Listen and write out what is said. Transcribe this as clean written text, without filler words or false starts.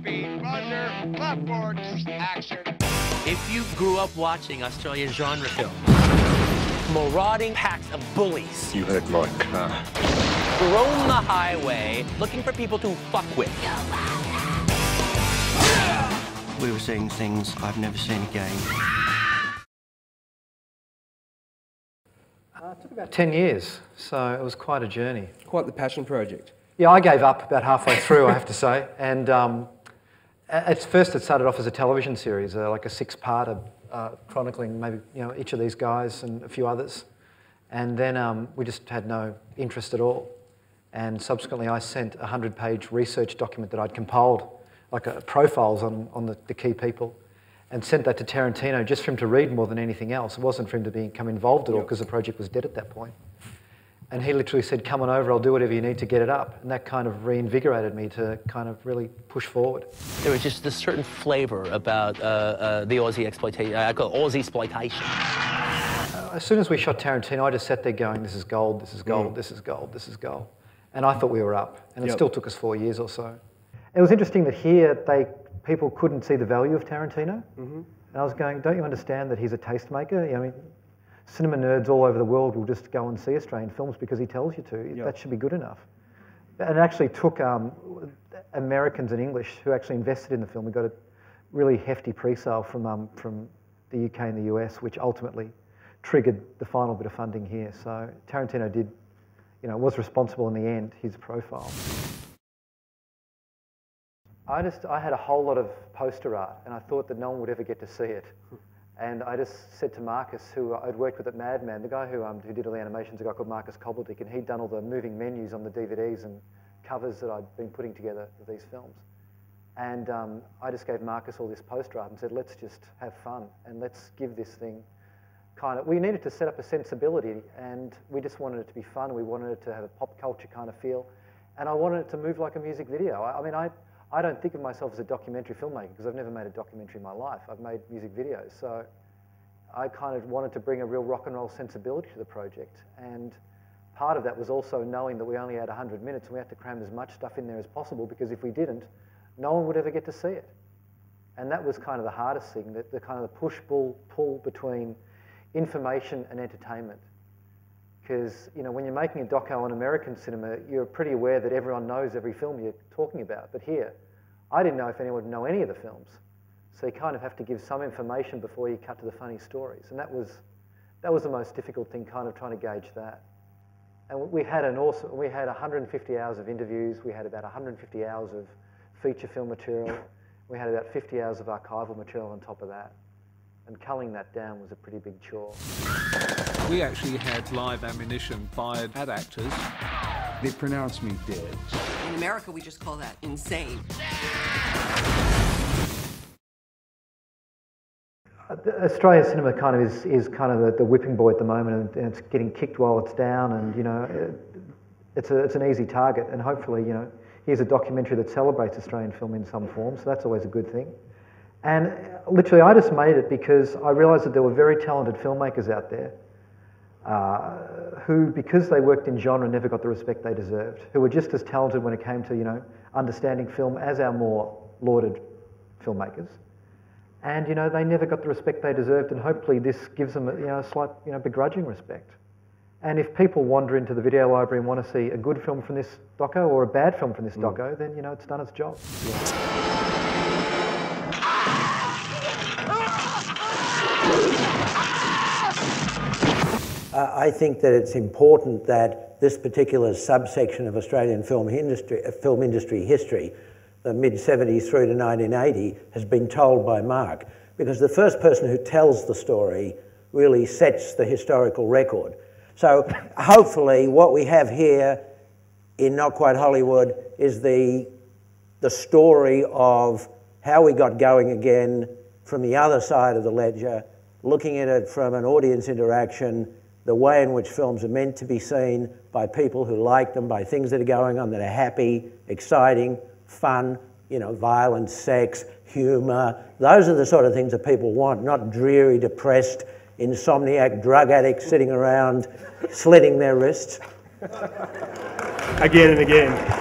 speed, blunder, platform, action. If you grew up watching Australian genre film, marauding packs of bullies. You heard my car. Roam the highway, looking for people to fuck with. We were seeing things I've never seen again. It took about 10 years, so it was quite a journey. Quite the passion project. Yeah, I gave up about halfway through, I have to say. And at first it started off as a television series, like a six-parter chronicling maybe, you know, each of these guys and a few others. And then we just had no interest at all. And subsequently I sent a 100-page research document that I'd compiled, like profiles on the key people, and sent that to Tarantino just for him to read more than anything else. It wasn't for him to become involved at all because the project was dead at that point. And he literally said, come on over, I'll do whatever you need to get it up. And that kind of reinvigorated me to kind of really push forward. There was just this certain flavor about the Aussie exploitation. I call it Aussie exploitation. As soon as we shot Tarantino, I just sat there going, this is gold, this is gold, this is gold, this is gold. And I thought we were up. And it still took us 4 years or so. It was interesting that here people couldn't see the value of Tarantino. Mm-hmm. And I was going, don't you understand that he's a tastemaker? I mean, cinema nerds all over the world will just go and see Australian films because he tells you to. That should be good enough. And it actually took Americans and English who actually invested in the film. We got a really hefty pre-sale from the UK and the US, which ultimately triggered the final bit of funding here. So Tarantino did, you know, was responsible in the end, his profile. I had a whole lot of poster art, and I thought that no one would ever get to see it. And I just said to Marcus, who I'd worked with at Madman, the guy who did all the animations, a guy called Marcus Cobbledick, and he'd done all the moving menus on the DVDs and covers that I'd been putting together for these films. And I just gave Marcus all this poster art and said, let's just have fun and let's give this thing kind of... We needed to set up a sensibility, and we just wanted it to be fun. We wanted it to have a pop culture kind of feel, and I wanted it to move like a music video. I mean, I don't think of myself as a documentary filmmaker because I've never made a documentary in my life. I've made music videos. So I kind of wanted to bring a real rock and roll sensibility to the project. And part of that was also knowing that we only had 100 minutes and we had to cram as much stuff in there as possible because if we didn't, no one would ever get to see it. And that was kind of the hardest thing, that the push-pull between information and entertainment. Because, you know, when you're making a doco on American cinema, you're pretty aware that everyone knows every film you're talking about. But here, I didn't know if anyone would know any of the films. So you kind of have to give some information before you cut to the funny stories. And that was the most difficult thing, kind of trying to gauge that. And we had 150 hours of interviews. We had about 150 hours of feature film material. We had about 50 hours of archival material on top of that. And culling that down was a pretty big chore. We actually had live ammunition fired at actors. They pronounced me dead. In America, we just call that insane. Australian cinema kind of is kind of the whipping boy at the moment, and it's getting kicked while it's down, and, you know, it's an easy target. And hopefully, you know, here's a documentary that celebrates Australian film in some form, so that's always a good thing. And literally, I just made it because I realised that there were very talented filmmakers out there who, because they worked in genre, never got the respect they deserved, who were just as talented when it came to, you know, understanding film as our more lauded filmmakers. And, you know, they never got the respect they deserved, and hopefully this gives them, you know, a slight, you know, begrudging respect. And if people wander into the video library and want to see a good film from this doco or a bad film from this doco, then, you know, it's done its job. I think that it's important that this particular subsection of Australian film industry history, the mid-70s through to 1980, has been told by Mark, because the first person who tells the story really sets the historical record. So hopefully what we have here in Not Quite Hollywood is the story of how we got going again from the other side of the ledger, looking at it from an audience interaction, the way in which films are meant to be seen by people who like them, by things that are going on that are happy, exciting, fun, you know, violence, sex, humour. Those are the sort of things that people want, not dreary, depressed, insomniac drug addicts sitting around slitting their wrists. Again and again.